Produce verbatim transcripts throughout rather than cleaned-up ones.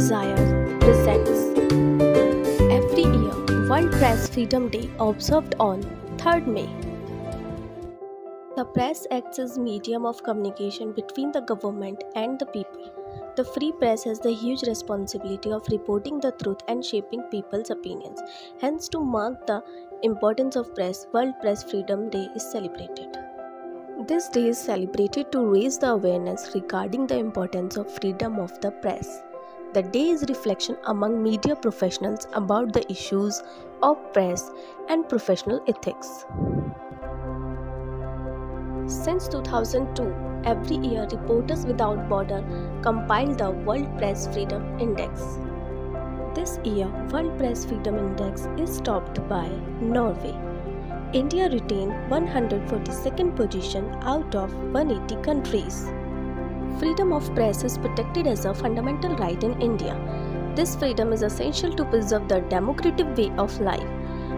desires, resents. Every year, World Press Freedom Day observed on third of May. The press acts as a medium of communication between the government and the people. The free press has the huge responsibility of reporting the truth and shaping people's opinions. Hence, to mark the importance of press, World Press Freedom Day is celebrated. This day is celebrated to raise the awareness regarding the importance of freedom of the press. The day is reflection among media professionals about the issues of press and professional ethics. Since two thousand two, every year Reporters Without Borders compiled the World Press Freedom Index. This year, World Press Freedom Index is topped by Norway. India retained one hundred forty-second position out of one hundred eighty countries. Freedom of press is protected as a fundamental right in India. This freedom is essential to preserve the democratic way of life.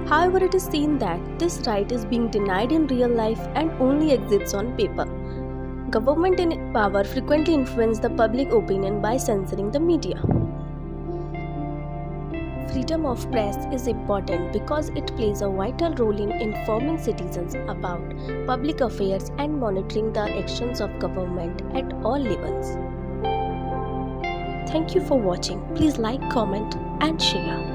However, it is seen that this right is being denied in real life and only exists on paper. Government in power frequently influence the public opinion by censoring the media. Freedom of press is important because it plays a vital role in informing citizens about public affairs and monitoring the actions of government at all levels. Thank you for watching. Please like, comment, and share.